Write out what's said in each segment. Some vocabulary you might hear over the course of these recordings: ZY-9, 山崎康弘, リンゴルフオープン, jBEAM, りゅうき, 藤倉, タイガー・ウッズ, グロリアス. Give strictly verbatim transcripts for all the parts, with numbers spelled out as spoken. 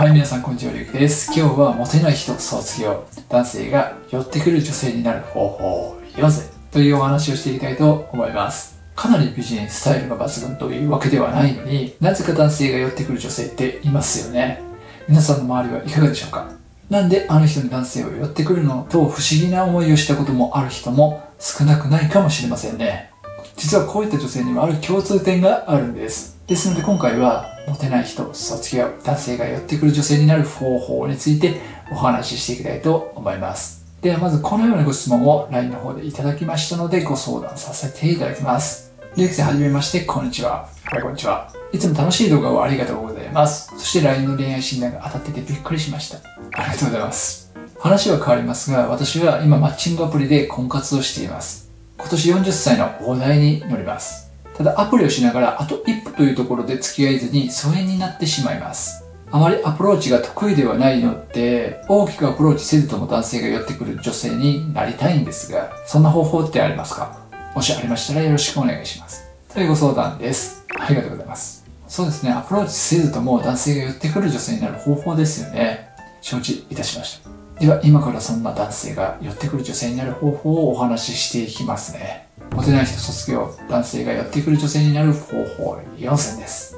はい、皆さんこんにちは、りゅうきです。今日はモテない人卒業、男性が寄ってくる女性になる方法よぜというお話をしていきたいと思います。かなり美人、スタイルが抜群というわけではないのに、なぜか男性が寄ってくる女性っていますよね。皆さんの周りはいかがでしょうか？なんであの人に男性を寄ってくるのと不思議な思いをしたこともある人も少なくないかもしれませんね。実はこういった女性にもある共通点があるんです。ですので今回は、モテない人卒業、男性が寄ってくる女性になる方法についてお話ししていきたいと思います。ではまずこのようなご質問を ライン の方でいただきましたのでご相談させていただきます。りゅうきさん、はじめまして、こんにちは。はい、こんにちは。いつも楽しい動画をありがとうございます。そして ライン の恋愛診断が当たっててびっくりしました。ありがとうございます。話は変わりますが、私は今マッチングアプリで婚活をしています。今年よんじゅっさいのお題に乗ります。ただアプリをしながらあと一歩というところで付き合えずに疎遠になってしまいます。あまりアプローチが得意ではないので、大きくアプローチせずとも男性が寄ってくる女性になりたいんですが、そんな方法ってありますか？もしありましたらよろしくお願いします。というご相談です。ありがとうございます。そうですね、アプローチせずとも男性が寄ってくる女性になる方法ですよね。承知いたしました。では今からそんな男性が寄ってくる女性になる方法をお話ししていきますね。モテない人卒業、男性が寄ってくる女性になる方法よんせんです。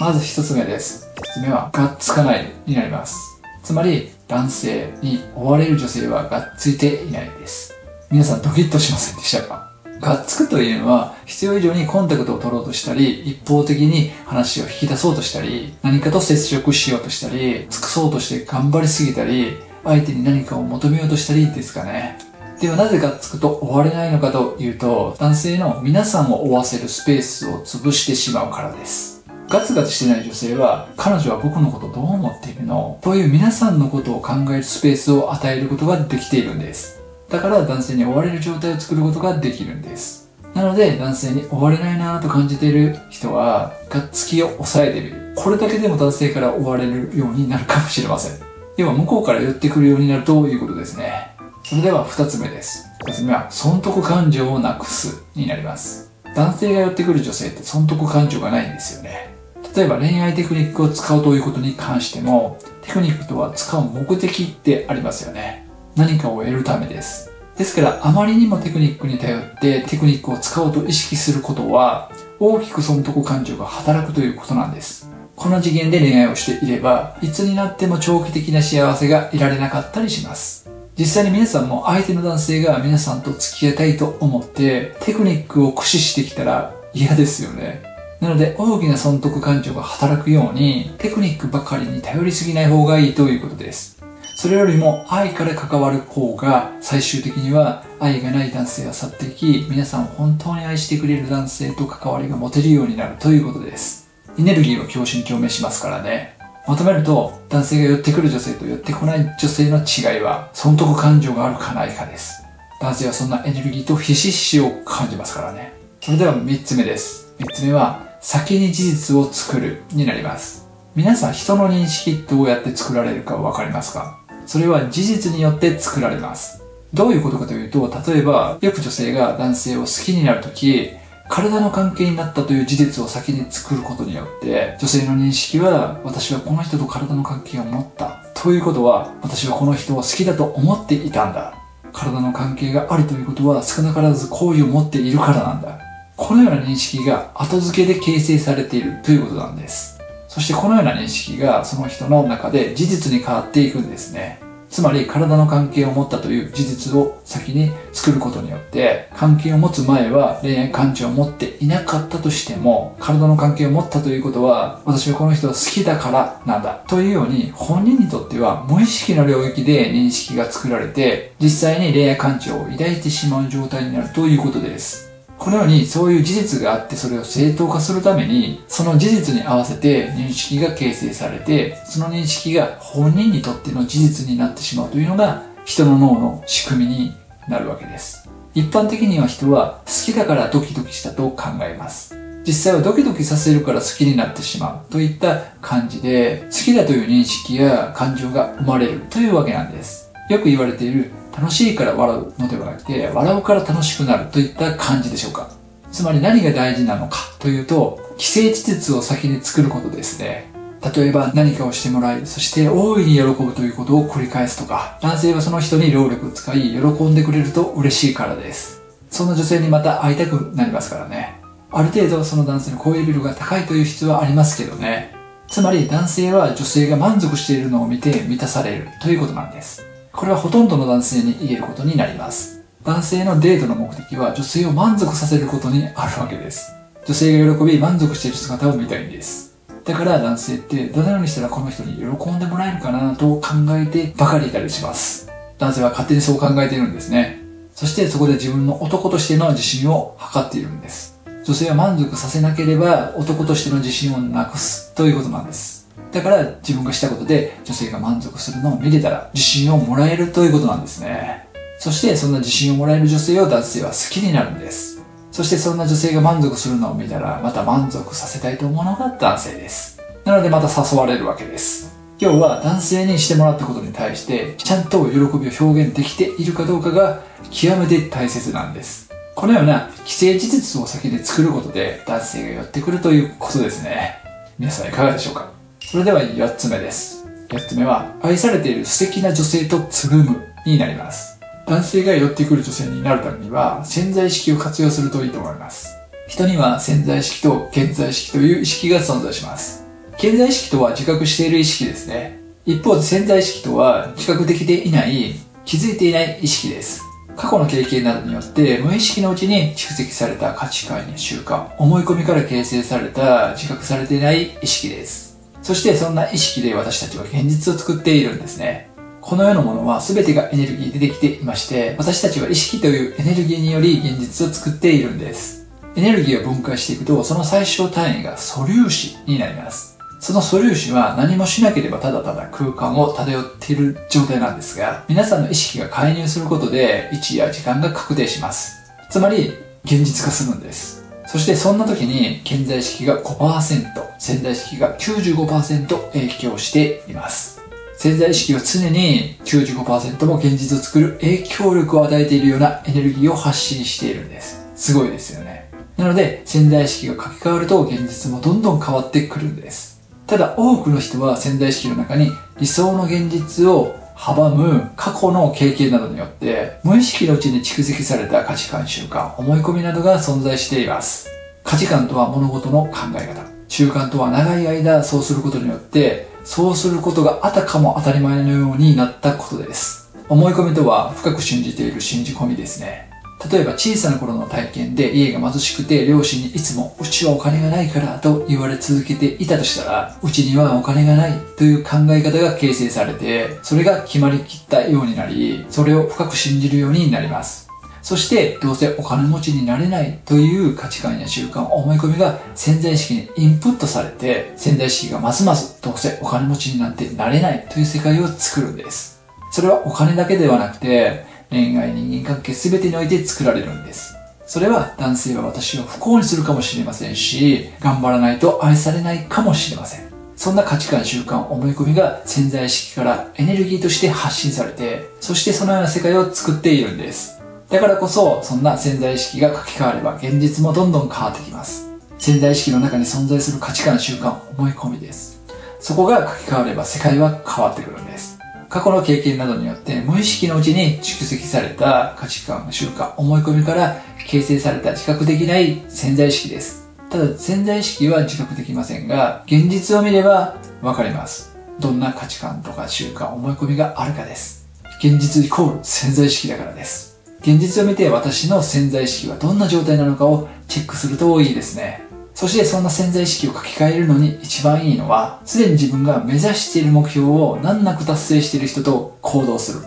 まずひとつめです。ひとつめは、がっつかないになります。つまり、男性に追われる女性はがっついていないです。皆さんドキッとしませんでしたか？がっつくというのは、必要以上にコンタクトを取ろうとしたり、一方的に話を引き出そうとしたり、何かと接触しようとしたり、尽くそうとして頑張りすぎたり、相手に何かを求めようとしたりですかね。ではなぜがっつくと追われないのかというと、男性の皆さんを追わせるスペースを潰してしまうからです。ガツガツしてない女性は、彼女は僕のことどう思っているのという皆さんのことを考えるスペースを与えることができているんです。だから男性に追われる状態を作ることができるんです。なので男性に追われないなぁと感じている人は、がっつきを抑えている。これだけでも男性から追われるようになるかもしれません。要は向こうから寄ってくるようになるということですね。それではふたつめです。ふたつめは、損得感情をなくすになります。男性が寄ってくる女性って損得感情がないんですよね。例えば恋愛テクニックを使うということに関しても、テクニックとは使う目的ってありますよね。何かを得るためです。ですからあまりにもテクニックに頼ってテクニックを使おうと意識することは、大きく損得感情が働くということなんです。この次元で恋愛をしていれば、いつになっても長期的な幸せが得られなかったりします。実際に皆さんも相手の男性が皆さんと付き合いたいと思ってテクニックを駆使してきたら嫌ですよね。なので大きな損得感情が働くように、テクニックばかりに頼りすぎない方がいいということです。それよりも愛から関わる方が、最終的には愛がない男性は去っていき、皆さんを本当に愛してくれる男性と関わりが持てるようになるということです。エネルギーを共振共鳴しますからね。まとめると、男性が寄ってくる女性と寄ってこない女性の違いは、損得感情があるかないかです。男性はそんなエネルギーとひしひしを感じますからね。それではみっつめです。みっつめは、先に事実を作るになります。皆さん、人の認識どうやって作られるかわかりますか？それは事実によって作られます。どういうことかというと、例えば、よく女性が男性を好きになるとき、体の関係になったという事実を先に作ることによって、女性の認識は、私はこの人と体の関係を持ったということは、私はこの人を好きだと思っていたんだ、体の関係があるということは少なからず好意を持っているからなんだ、このような認識が後付けで形成されているということなんです。そしてこのような認識がその人の中で事実に変わっていくんですね。つまり体の関係を持ったという事実を先に作ることによって、関係を持つ前は恋愛感情を持っていなかったとしても、体の関係を持ったということは、私はこの人を好きだからなんだというように、本人にとっては無意識の領域で認識が作られて、実際に恋愛感情を抱いてしまう状態になるということです。このようにそういう事実があって、それを正当化するために、その事実に合わせて認識が形成されて、その認識が本人にとっての事実になってしまうというのが、人の脳の仕組みになるわけです。一般的には人は好きだからドキドキしたと考えます。実際はドキドキさせるから好きになってしまうといった感じで、好きだという認識や感情が生まれるというわけなんです。よく言われている、楽しいから笑うのではなくて、笑うから楽しくなるといった感じでしょうか。つまり何が大事なのかというと、既成事実を先に作ることですね。例えば何かをしてもらい、そして大いに喜ぶということを繰り返すとか、男性はその人に労力を使い、喜んでくれると嬉しいからです。そんな女性にまた会いたくなりますからね。ある程度その男性の恋レベルが高いという必要はありますけどね。つまり男性は女性が満足しているのを見て満たされるということなんです。これはほとんどの男性に言えることになります。男性のデートの目的は女性を満足させることにあるわけです。女性が喜び満足している姿を見たいんです。だから男性ってどのようにしたらこの人に喜んでもらえるかなと考えてばかりいたりします。男性は勝手にそう考えているんですね。そしてそこで自分の男としての自信を測っているんです。女性は満足させなければ男としての自信をなくすということなんです。だから自分がしたことで女性が満足するのを見れたら自信をもらえるということなんですね。そしてそんな自信をもらえる女性を男性は好きになるんです。そしてそんな女性が満足するのを見たら、また満足させたいと思うのが男性です。なのでまた誘われるわけです。要は男性にしてもらったことに対して、ちゃんと喜びを表現できているかどうかが極めて大切なんです。このような既成事実を先に作ることで男性が寄ってくるということですね。皆さんいかがでしょうか？それではよっつめです。よっつめは、愛されている素敵な女性とつるむになります。男性が寄ってくる女性になるためには潜在意識を活用するといいと思います。人には潜在意識と顕在意識という意識が存在します。顕在意識とは自覚している意識ですね。一方で潜在意識とは自覚できていない、気づいていない意識です。過去の経験などによって無意識のうちに蓄積された価値観や習慣、思い込みから形成された自覚されていない意識です。そしてそんな意識で私たちは現実を作っているんですね。この世のものは全てがエネルギーでできていまして、私たちは意識というエネルギーにより現実を作っているんです。エネルギーを分解していくと、その最小単位が素粒子になります。その素粒子は何もしなければただただ空間を漂っている状態なんですが、皆さんの意識が介入することで位置や時間が確定します。つまり、現実化するんです。そしてそんな時に、顕在意識が ごパーセント、潜在意識が きゅうじゅうごパーセント 影響しています。潜在意識は常に きゅうじゅうごパーセント も現実を作る影響力を与えているようなエネルギーを発信しているんです。すごいですよね。なので潜在意識が書き換わると現実もどんどん変わってくるんです。ただ多くの人は潜在意識の中に理想の現実を阻む過去の経験などによって無意識のうちに蓄積された価値観、習慣、思い込みなどが存在しています。価値観とは物事の考え方。習慣とは長い間そうすることによってそうすることがあたかも当たり前のようになったことです。思い込みとは深く信じている信じ込みですね。例えば小さな頃の体験で家が貧しくて両親にいつもうちはお金がないからと言われ続けていたとしたらうちにはお金がないという考え方が形成されてそれが決まりきったようになりそれを深く信じるようになります。そしてどうせお金持ちになれないという価値観や習慣、思い込みが潜在意識にインプットされて潜在意識がますますどうせお金持ちになんてなれないという世界を作るんです。それはお金だけではなくて恋愛、人間関係全てにおいて作られるんです。それは男性は私を不幸にするかもしれませんし頑張らないと愛されないかもしれません。そんな価値観、習慣、思い込みが潜在意識からエネルギーとして発信されてそしてそのような世界を作っているんです。だからこそ、そんな潜在意識が書き換われば現実もどんどん変わってきます。潜在意識の中に存在する価値観、習慣、思い込みです。そこが書き換われば世界は変わってくるんです。過去の経験などによって無意識のうちに蓄積された価値観、習慣、思い込みから形成された自覚できない潜在意識です。ただ潜在意識は自覚できませんが、現実を見ればわかります。どんな価値観とか習慣、思い込みがあるかです。現実イコール潜在意識だからです。現実を見て私の潜在意識はどんな状態なのかをチェックするといいですね。そしてそんな潜在意識を書き換えるのに一番いいのは、すでに自分が目指している目標を難なく達成している人と行動する、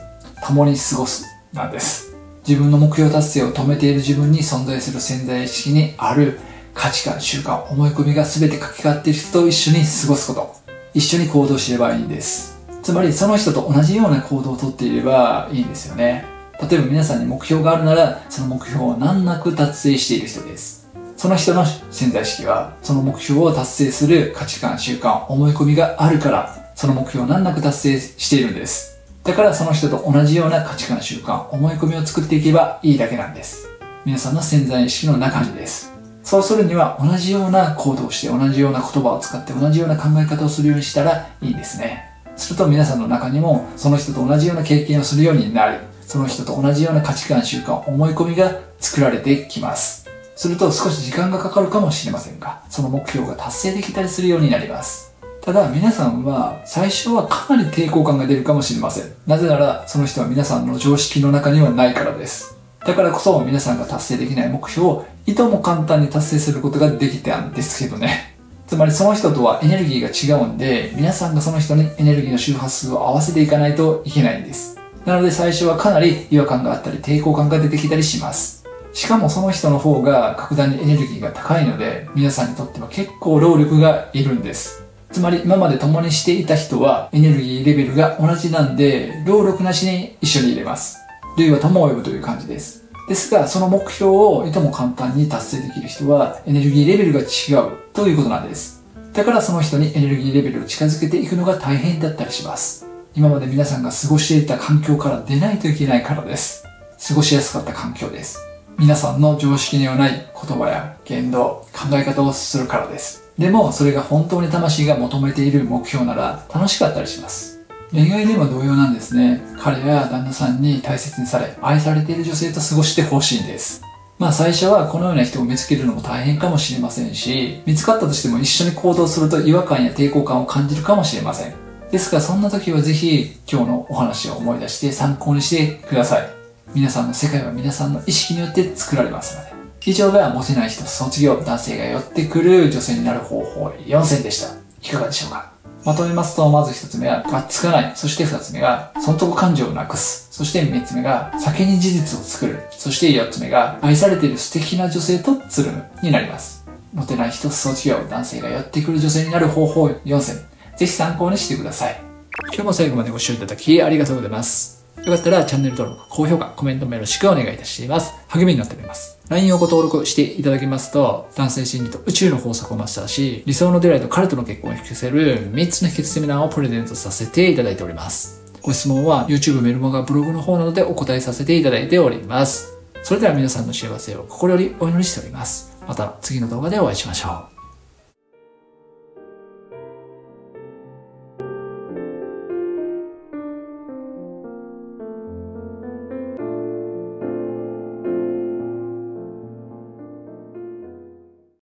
共に過ごす、なんです。自分の目標達成を止めている自分に存在する潜在意識にある価値観、習慣、思い込みが全て書き換わっている人と一緒に過ごすこと、一緒に行動すればいいんです。つまりその人と同じような行動をとっていればいいんですよね。例えば皆さんに目標があるなら、その目標を難なく達成している人です。その人の潜在意識は、その目標を達成する価値観、習慣、思い込みがあるから、その目標を難なく達成しているんです。だからその人と同じような価値観、習慣、思い込みを作っていけばいいだけなんです。皆さんの潜在意識の中にです。そうするには同じような行動をして、同じような言葉を使って、同じような考え方をするようにしたらいいですね。すると皆さんの中にもその人と同じような経験をするようになり、その人と同じような価値観、習慣、思い込みが作られてきます。すると少し時間がかかるかもしれませんが、その目標が達成できたりするようになります。ただ皆さんは最初はかなり抵抗感が出るかもしれません。なぜならその人は皆さんの常識の中にはないからです。だからこそ皆さんが達成できない目標をいとも簡単に達成することができたんですけどね。つまりその人とはエネルギーが違うんで、皆さんがその人にエネルギーの周波数を合わせていかないといけないんです。なので最初はかなり違和感があったり抵抗感が出てきたりします。しかもその人の方が格段にエネルギーが高いので、皆さんにとっては結構労力がいるんです。つまり今まで共にしていた人はエネルギーレベルが同じなんで、労力なしに一緒に入れます。類は友を呼ぶという感じです。ですが、その目標をいとも簡単に達成できる人はエネルギーレベルが違うということなんです。だからその人にエネルギーレベルを近づけていくのが大変だったりします。今まで皆さんが過ごしていた環境から出ないといけないからです。過ごしやすかった環境です。皆さんの常識にはない言葉や言動、考え方をするからです。でも、それが本当に魂が求めている目標なら楽しかったりします。恋愛でも同様なんですね。彼や旦那さんに大切にされ、愛されている女性と過ごしてほしいんです。まあ最初はこのような人を見つけるのも大変かもしれませんし、見つかったとしても一緒に行動すると違和感や抵抗感を感じるかもしれません。ですがそんな時はぜひ今日のお話を思い出して参考にしてください。皆さんの世界は皆さんの意識によって作られますので。以上がモテない人卒業、男性が寄ってくる女性になる方法よんせんでした。いかがでしょうか？まとめますと、まずひとつめはがっつかない。そしてふたつめが損得感情をなくす。そしてみっつめが先に事実を作る。そしてよっつめが愛されている素敵な女性とつるむになります。モテない人卒業、男性が寄ってくる女性になる方法よんせん。ぜひ参考にしてください。今日も最後までご視聴いただきありがとうございます。よかったらチャンネル登録、高評価、コメントもよろしくお願いいたします。励みになっております。ライン をご登録していただけますと、男性心理と宇宙の法則をマスターし、理想の出会いと彼との結婚を引き寄せるみっつの秘訣セミナーをプレゼントさせていただいております。ご質問は YouTube、メルマガ、ブログの方などでお答えさせていただいております。それでは皆さんの幸せを心よりお祈りしております。また次の動画でお会いしましょう。